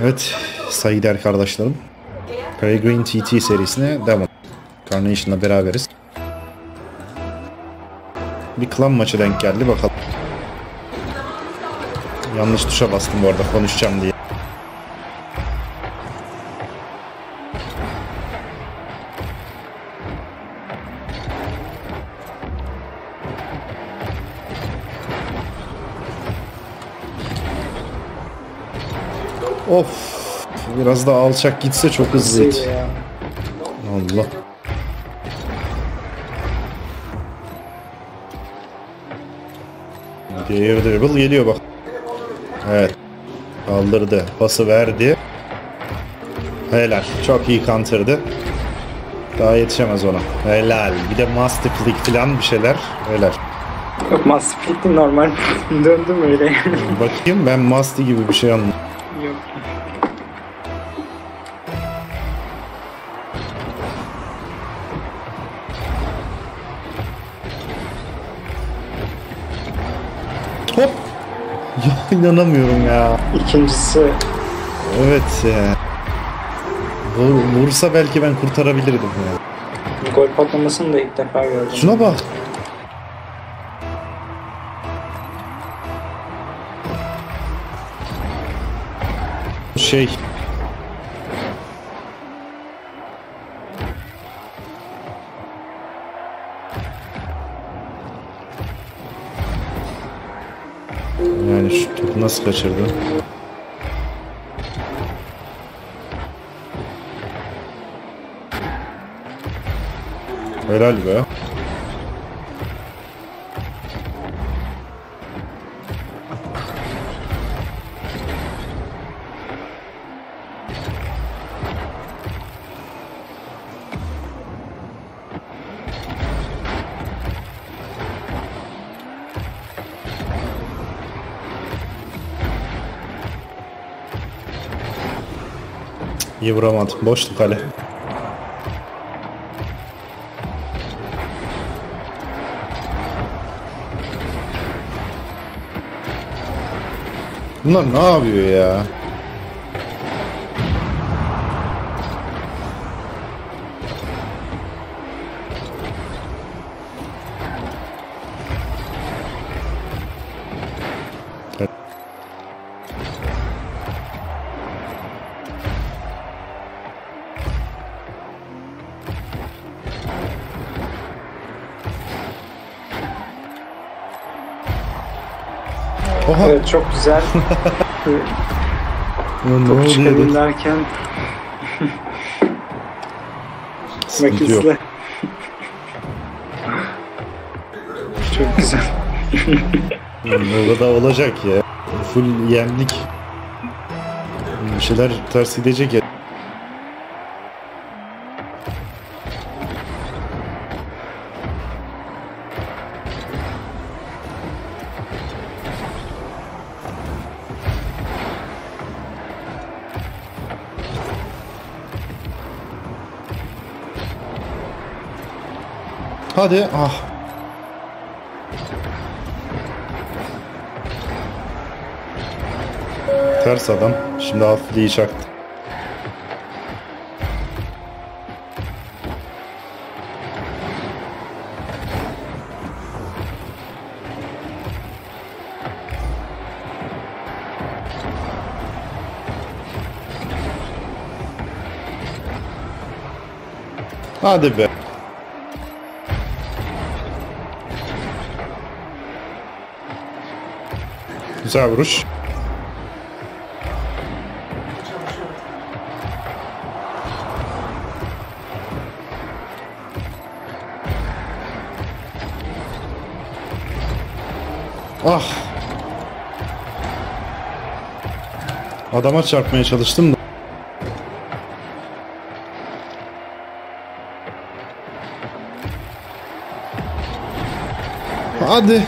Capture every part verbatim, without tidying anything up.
Evet, saygıdeğer kardeşlerim, Peregrine T T serisine devam. Carnation'la beraberiz. Bir klan maçı denk geldi, bakalım. Yanlış tuşa bastım bu arada, konuşacağım diye. Of, biraz daha alçak gitse çok hızlı git. Allah. Diğer dribble geliyor bak. Evet. Kaldırdı. Pası verdi. Helal. Çok iyi counter'dı. Daha yetişemez ona. Helal. Bir de master click falan bir şeyler. Helal. Yok, master click de normal. Döndüm öyle. Bakayım, ben master gibi bir şey anladım. Yok. Hop! Ya inanamıyorum ya. İkincisi. Evet ya. Vursa belki ben kurtarabilirdim ya. Gol patlamasını da ilk defa gördüm. Şuna bak. Şey. Yani şu topu nasıl kaçırdı? Helal be. İyi vuramadım. Boştu kale. Bunlar ne yapıyor ya? Oha. Evet, çok güzel. Top çıkarırlarken makisle. Çok güzel. O kadar olacak ya. Full yemlik. Bir şeyler ters gidecek ya. Hadi, ah. Ters adam. Şimdi hafifliği çaktı. Hadi be. Güzel vuruş. Ah. Adama çarpmaya çalıştım da. Hadi.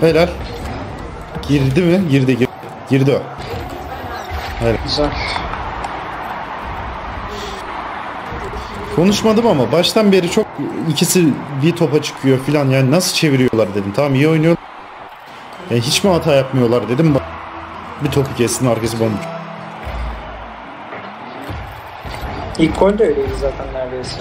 Helal. Girdi mi? Girdi, girdi. Girdi o. Helal. Güzel. Konuşmadım ama baştan beri çok ikisi bir topa çıkıyor filan, yani nasıl çeviriyorlar dedim. Tamam iyi oynuyor. Yani hiç mi hata yapmıyorlar dedim. Bir topu kestin, arkası bomba. İlk gol de öyleydi zaten neredeyse.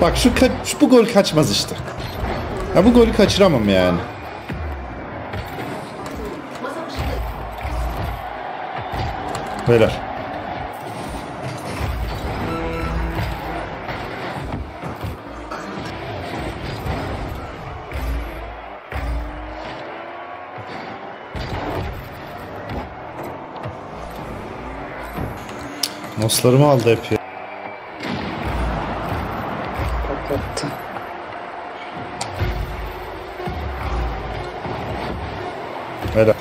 Bak şu, şu bu gol kaçmaz işte. Ya bu golü kaçıramam yani. Beyler. Noslarımı aldı hep ya. Helal.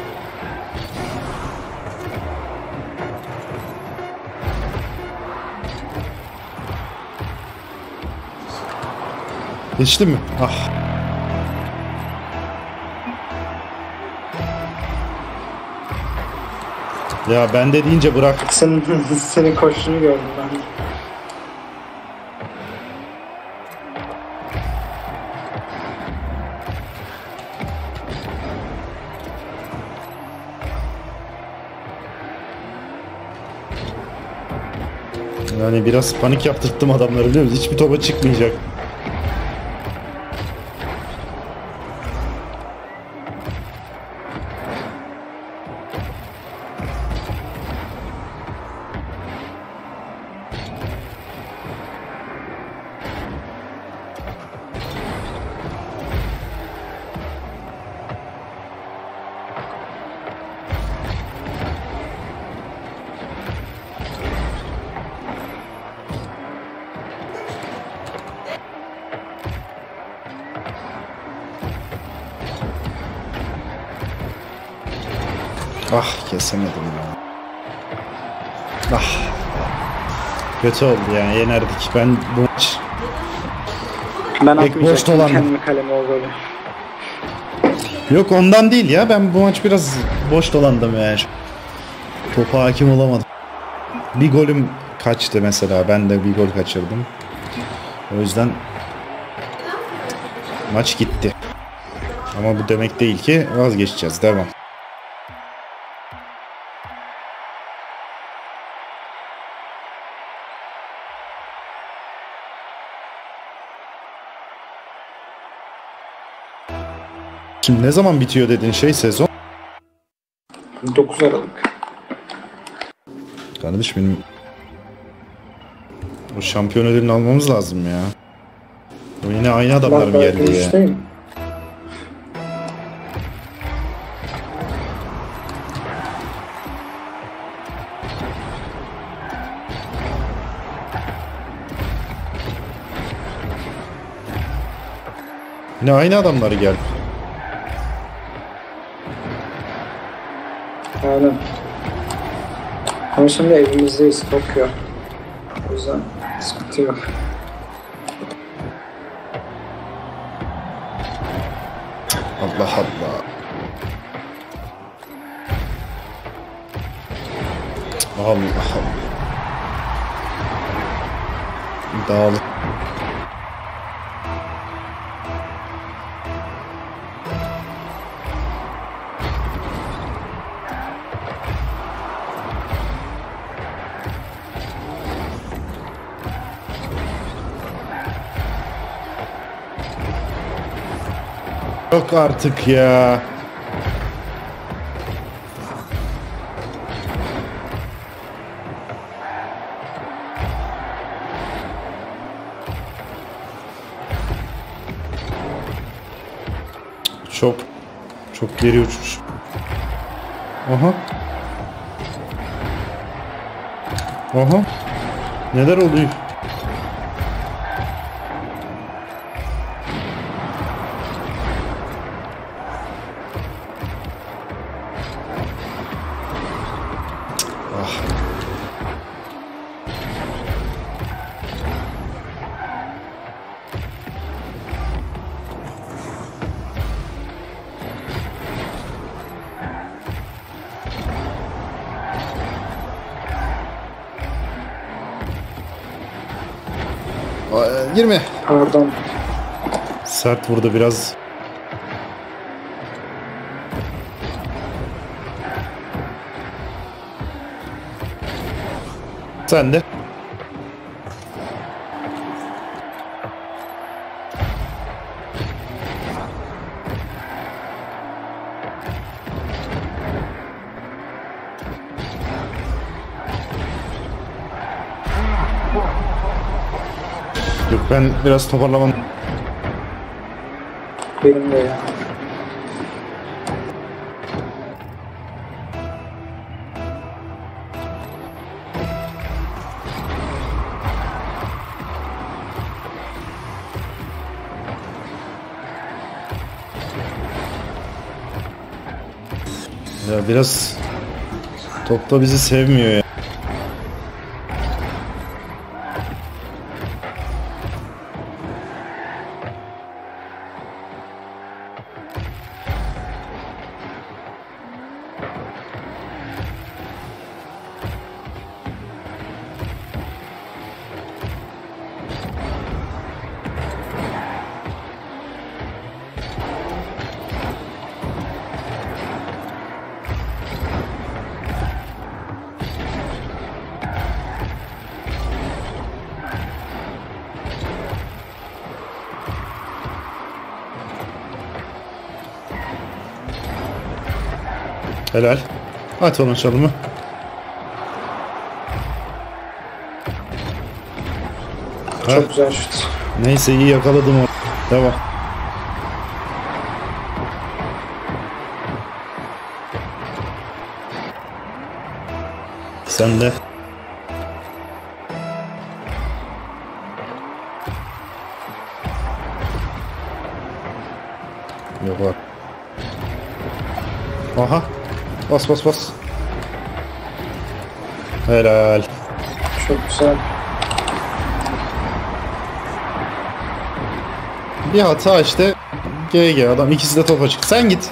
Geçti mi? Ah. Ya ben de deyince bırak. Senin, senin koşunu gördüm ben. Yani biraz panik yaptırttım adamları, biliyor musun? Hiçbir topa çıkmayacak. Ah kesemedim ya. Ah. Kötü oldu yani, yenerdik. Ben bu maç... Ben atmayacaktım kendimi kaleme o golü. Yok ondan değil ya, ben bu maç biraz boş dolandım yani. Topa hakim olamadım. Bir golüm kaçtı mesela, ben de bir gol kaçırdım. O yüzden... Maç gitti. Ama bu demek değil ki vazgeçeceğiz, devam. Şimdi ne zaman bitiyor dediğin şey sezon? dokuz Aralık. Kardeş benim o şampiyon ödülünü almamız lazım ya. O yine aynı adamlarım geldi ya. İsteyim. Yine aynı adamları geldi. Aynen. Ama şimdi evimizdeyiz, Tokyo. O yüzden sıkıntı yok. Allah Allah. Allah Allah. Dağılın. Yok artık ya. Çok çok geri uçmuş. Aha. Aha. Neler oluyor? Ah. yirmi. Pardon. Sert vurdu biraz. Sen de. Yok, ben biraz toparlamam. Benim de ya. Ya biraz topta bizi sevmiyor ya. Helal. At onun çalımı. Çok ha. Güzel şut. Neyse, iyi yakaladım onu. Devam. Sen de. Yok var. Aha. Bas bas bas. Helal. Çok güzel. Bir hata işte. G G adam, ikisi de topa çıktı. Sen git.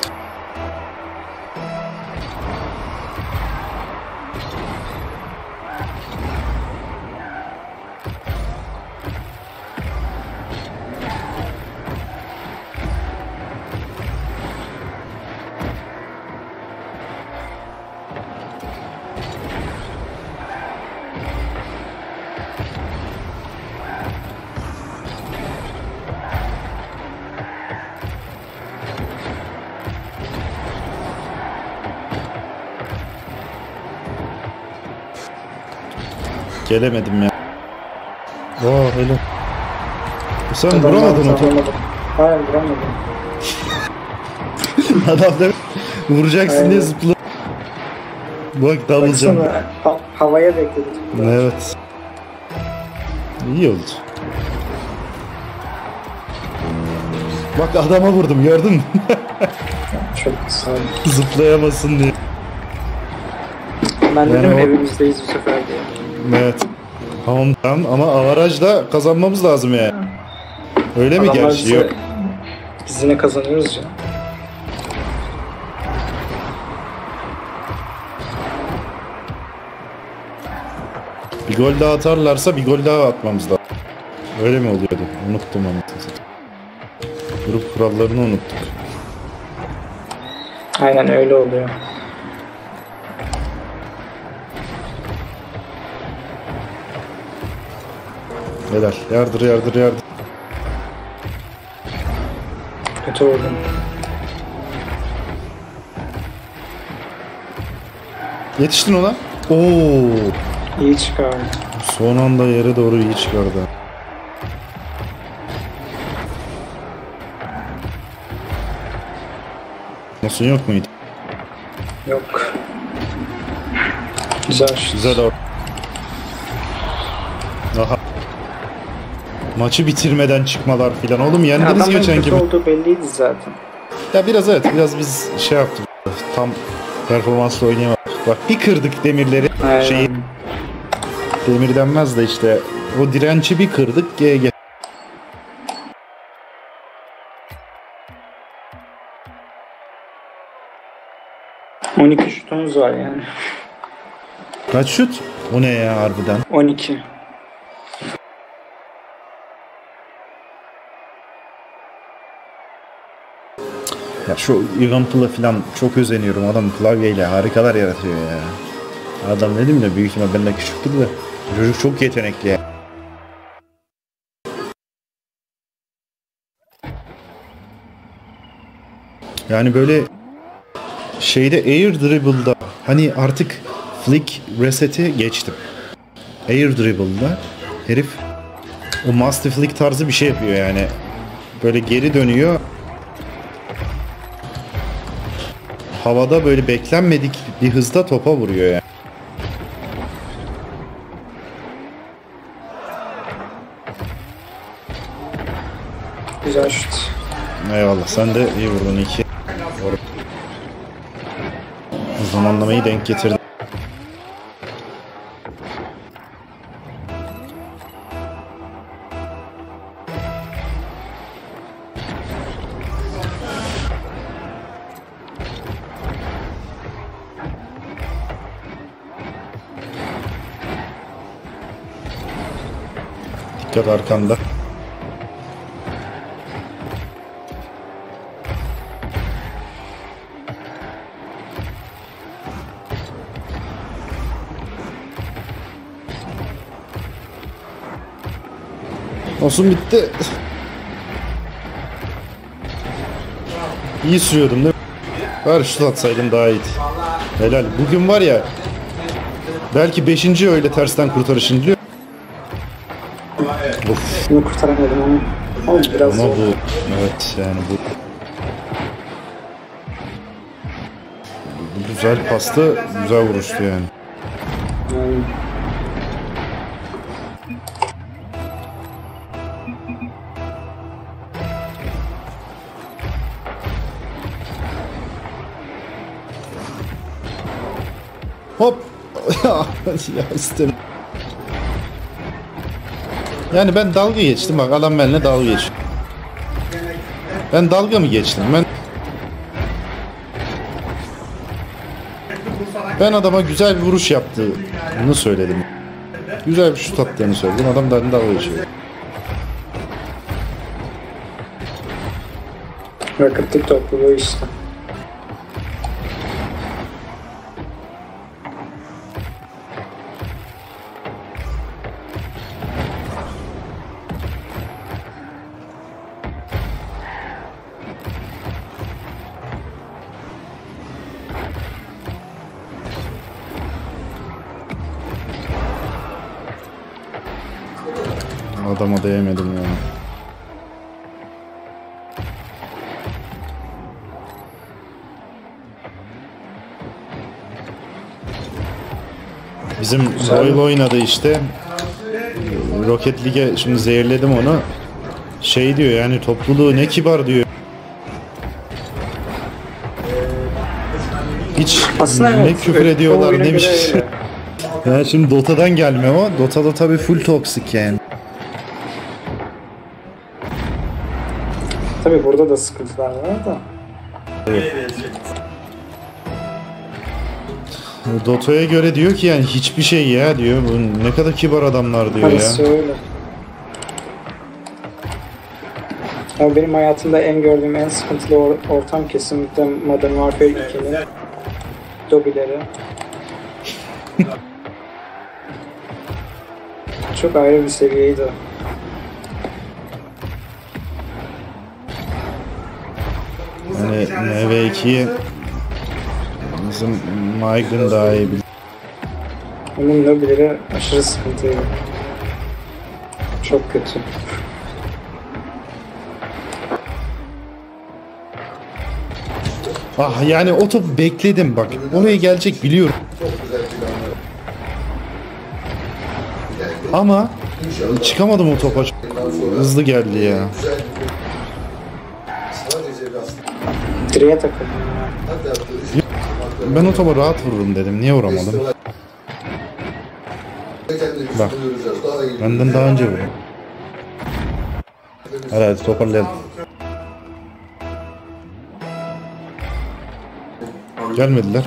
Gelemedim ya. Oo helal. Sen adam vuramadın mı? Hayır, vuramadım. Adam demek vuracaksın. Aynen. Diye zıpladı. Bak davulacağım. Ha havaya bekledim. Evet. İyi oldu. Bak adama vurdum, gördün mü? Çok güzel. Zıplayamasın diye. Ben dedim yani o... evimizdeyiz bu sefer diye. Evet. Tamam tamam ama avarajla kazanmamız lazım yani. Öyle adamlar mi gerçi? Bize, yok. Biz yine kazanıyoruz ya. Bir gol daha atarlarsa bir gol daha atmamız lazım. Öyle mi oluyordu? Unuttum anlatayım. Grup kurallarını unuttuk. Aynen öyle oluyor. Helal. Yardır yardır yardır. Kötü oldum. Yetiştin ona. Oo. İyi çıkardı. Son anda yere doğru iyi çıkardı. Nasıl yok muydu? Yok. Güzel. Güzel or. Aha. Maçı bitirmeden çıkmalar filan. Oğlum yendiniz geçen gibi. Adamın kötü olduğu belliydi zaten. Ya biraz evet. Biraz biz şey yaptık. Tam performansla oynayamadık. Bak bir kırdık demirleri. Aynen. Şeyi... Demir denmez de işte. O direnci bir kırdık. G G. on iki şutumuz var yani. Kaç şut? O ne ya harbiden? on iki. Ya şu Evample'a falan çok özeniyorum. Adam klavyeyle harikalar yaratıyor ya. Adam dedim ya, büyük ihtimal benden küçüktür de. Çocuk çok yetenekli ya. Yani böyle şeyde air dribble'da hani artık flick reset'i geçtim. Air dribble'da herif o master flick tarzı bir şey yapıyor yani. Böyle geri dönüyor. Havada böyle beklenmedik bir hızda topa vuruyor yani. Güzel şut. Eyvallah, sen de iyi vurdun. İki. Zamanlamayı denk getirdim. Dikkat arkanda. Olsun, bitti. İyi sürüyordum değil mi? Ver şut atsaydım daha iyiydi. Helal. Bugün var ya, belki beşinci öyle tersten kurtarışın diyor. Of. Bunu kurtaramadım ama. Ama biraz ama zor. Bu, evet yani bu. Bu güzel pasta, güzel vuruştu yani. Yani. Hop. Ya istemem. Yani ben dalga geçtim, bak adam benimle dalga geçiyor. Ben dalga mı geçtim? Ben ben adama güzel bir vuruş yaptığını söyledim. Güzel bir şut attığını söyledim. Adam da dalga geçiyor. Rakiplik topluluğu işte. Adama değemedim ya. Bizim Royal oynadı işte. Rocket League'e şimdi zehirledim onu. Şey diyor yani, topluluğu ne kibar diyor. Hiç aslında ne evet, küfür ediyorlar ne bir şey. Yani şimdi Dota'dan gelme o. Dota'da tabii full toksik yani. Tabii burada da sıkıntılar var da. Evet. Dota'ya göre diyor ki yani hiçbir şey ya diyor. Bu ne kadar kibar adamlar diyor. Hayır, ya. Öyle. Ama benim hayatımda en gördüğüm en sıkıntılı or ortam kesinlikle Modern Warfare ikinin dobileri. Çok ayrı bir seviyeydi. Yani M V iki'yi bizim Maygın daha iyi bilir. Onun lobileri aşırı sıkıntıydı. Çok kötü. Ah yani o topu bekledim bak. Oraya gelecek biliyorum. Ama çıkamadım o topa. Hızlı geldi ya. Direğe takıldım. Ben o topa rahat vururum dedim. Niye vuramadım? Bak. Benden daha önce vuruyor. Herhalde toparlayalım. Gelmediler.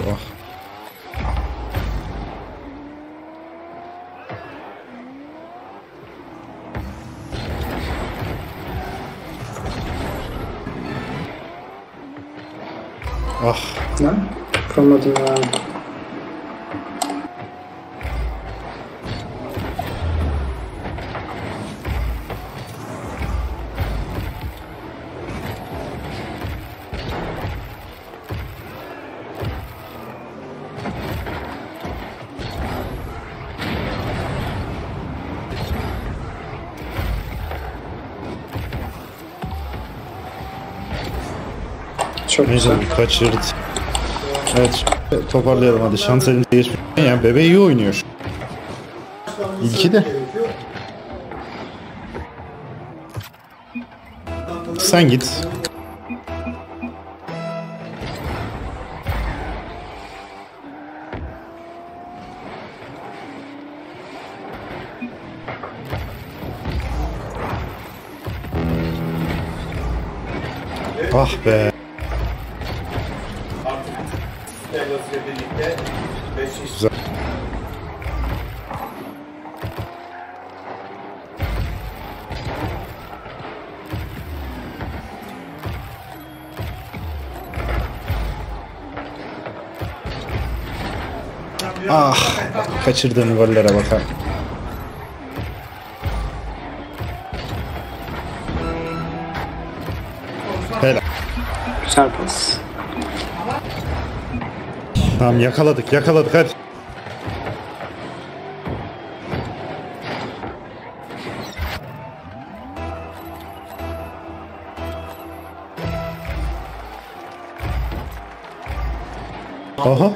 Ah. Ah. Ne? Kalmadım ya. Neyse kaçırdı. Evet, toparlayalım hadi. Şans elimize geçmiş. Yani bebe iyi oynuyor. İlki de. Sen git. Ah be. Güzel. Ah, kaçırdığım gollere bakar. Helal. Güzel pas. Tamam, yakaladık yakaladık hadi. Aha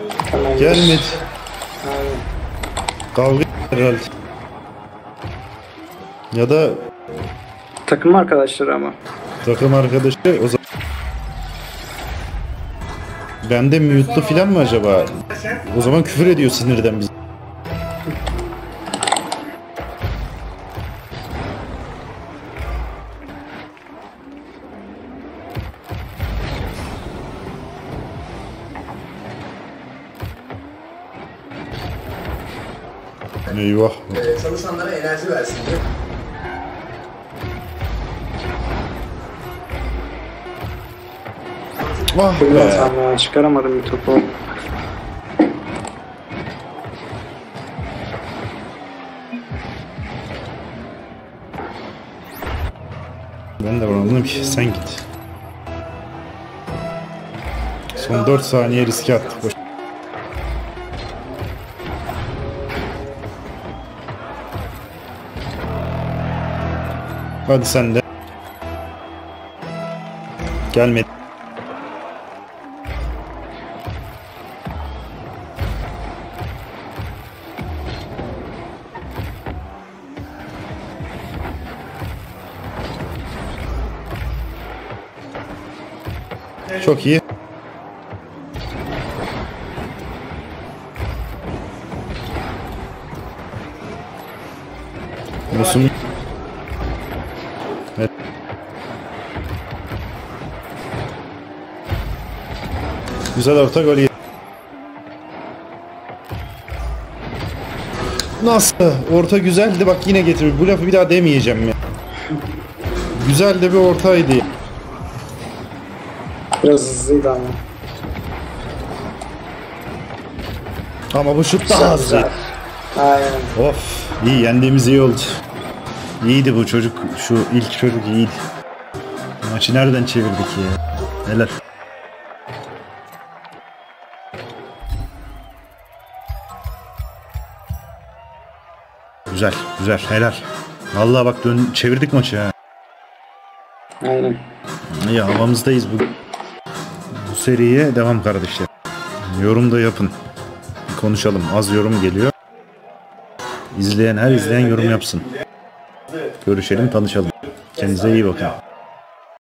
gelmedi. Kavga herhalde. Ya da takım arkadaşları ama. Takım arkadaşı o zaman. Ben de mute'lu filan mı acaba? O zaman küfür ediyor sinirden bizi. Eyvah. Ee, çalışanlara enerji versin diye. Vah be. Çıkaramadım bir topu. Ben de vuramadım ki sen git. Son dört saniye riske attık. Boş. Hadi sen de. Gelmedi. Çok iyi. Musun? Evet. Güzel orta gol. Nasıl? Orta güzeldi bak, yine getirir. Bu lafı bir daha demeyeceğim ya. Güzel de bir ortaydı. Biraz hızlıydı ama. Ama bu şut daha hızlı. Aynen. Of, iyi yendiğimiz iyi oldu. İyiydi bu çocuk, şu ilk çocuk iyiydi. Maçı nereden çevirdik ya? Neler? Güzel, güzel, helal. Vallahi bak dön çevirdik maçı ha. Aynen. İyi havamızdayız bugün. Seriye devam kardeşler. Yorum da yapın. Konuşalım. Az yorum geliyor. İzleyen her izleyen yorum yapsın. Görüşelim, tanışalım. Kendinize iyi bakın.